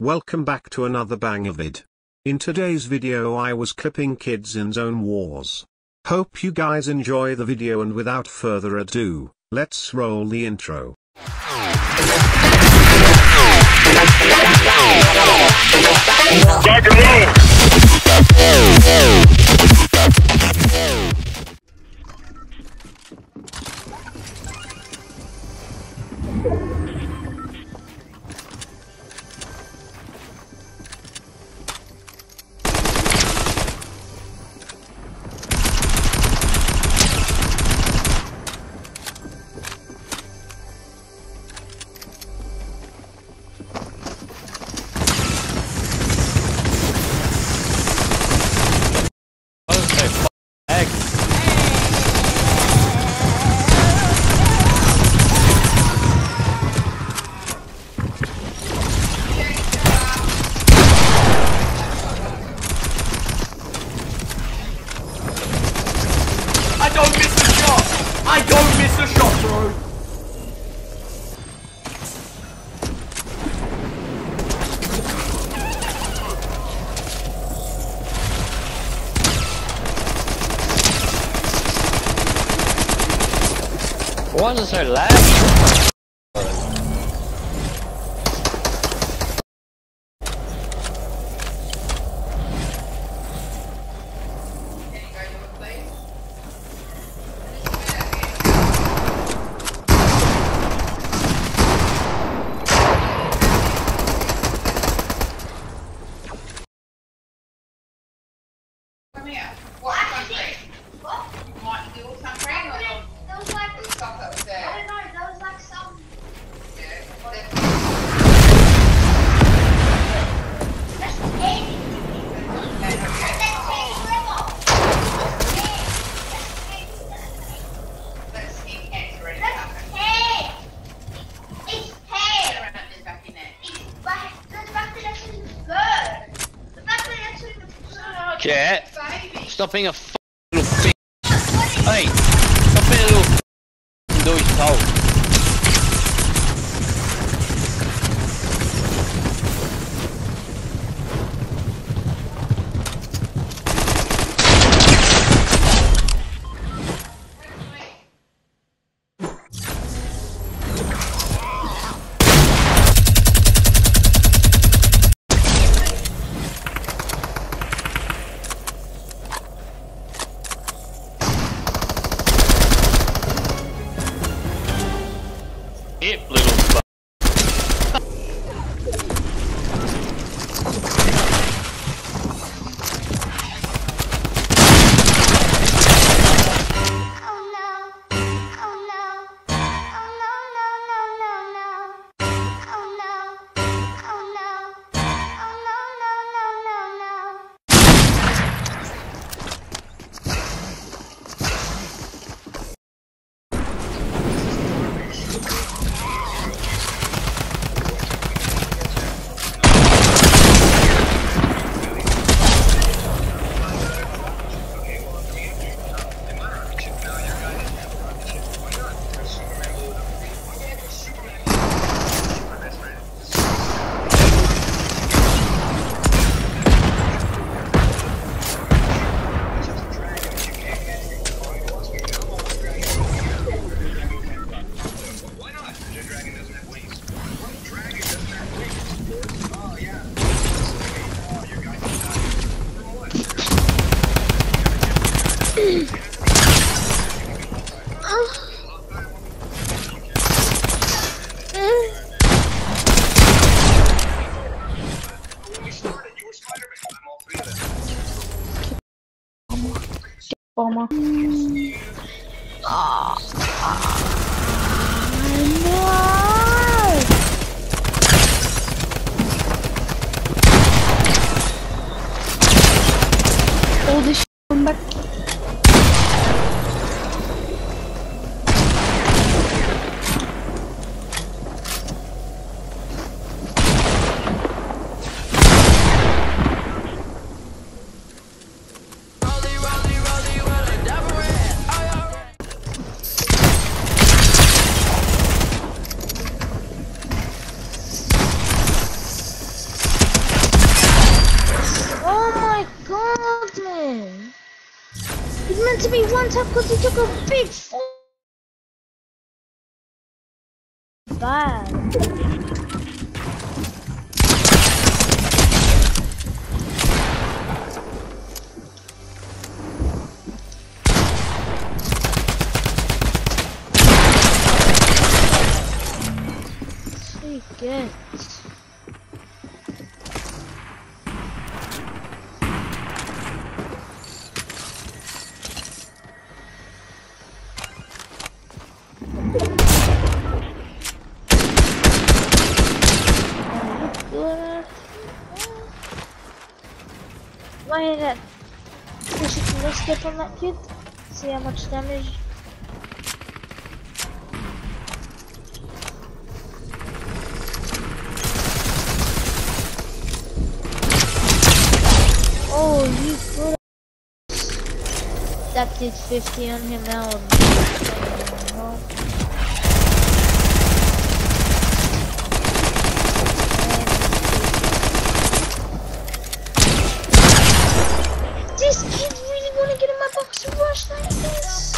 Welcome back to another bang of vid. In today's video I was clipping Tilted Zone Wars. Hope you guys enjoy the video, and without further ado, let's roll the intro. One is her last. Jet, stop being a f***ing little bitch. Hey, stop being a little f***ing and do what you're told. Bomber. No! All this shit come back. happened to me one time because he took a big fall. Bad. She gets. Why that? Push it to step on that kid. See how much damage. Oh, you good. That did 50 on him now. This kid really wanna get in my box and rush like this.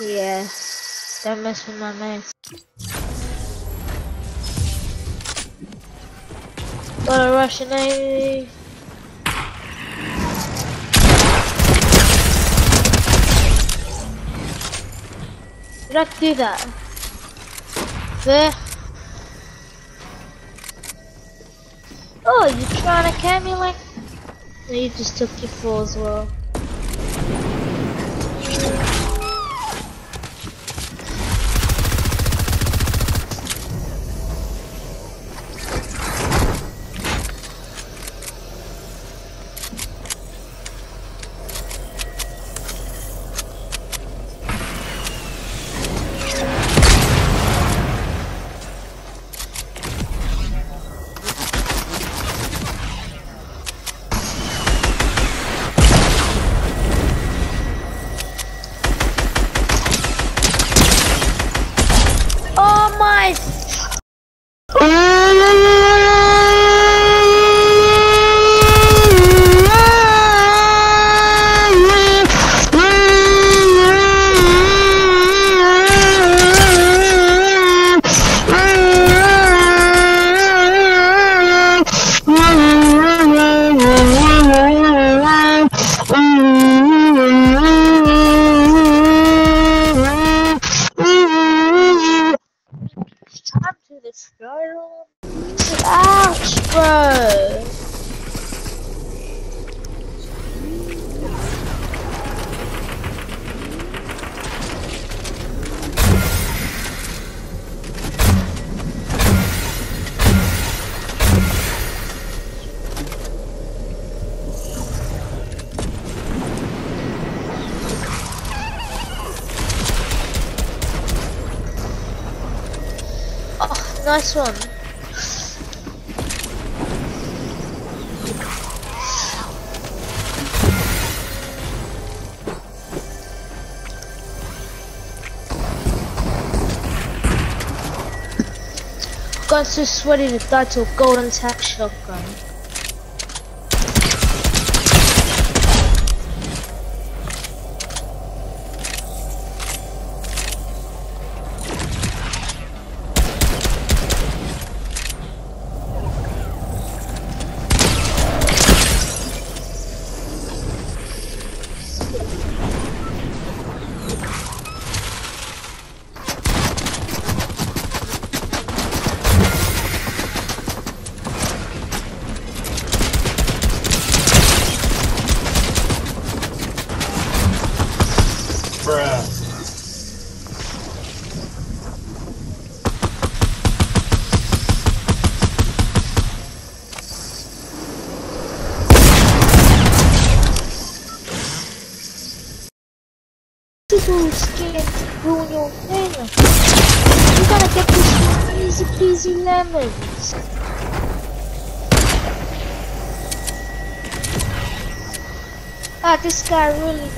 Yeah, don't mess with my man. What a Russian Navy! Did I do that? There. Oh, you trying to catch me like? No, you just took your fall as well. Nice one. Got so sweaty to die to a golden tap shotgun. do scared to ruin your family. You gotta get these easy peasy lemons. Ah, this guy really.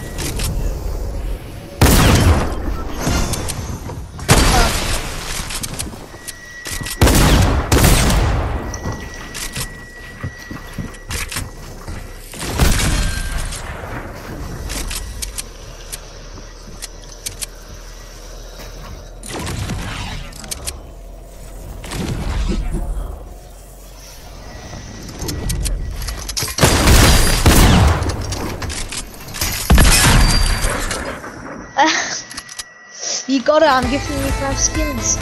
You got it, I'm giving you 5 skins.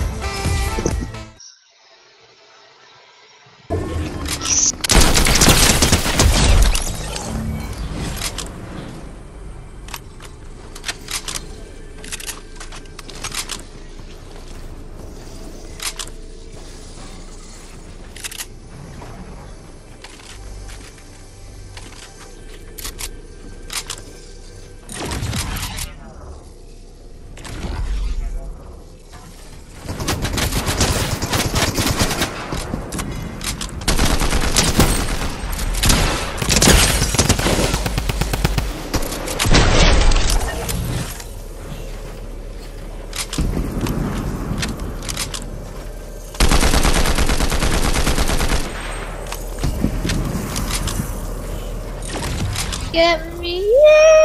Get me! Yay!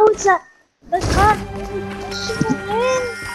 What's up? Let's go!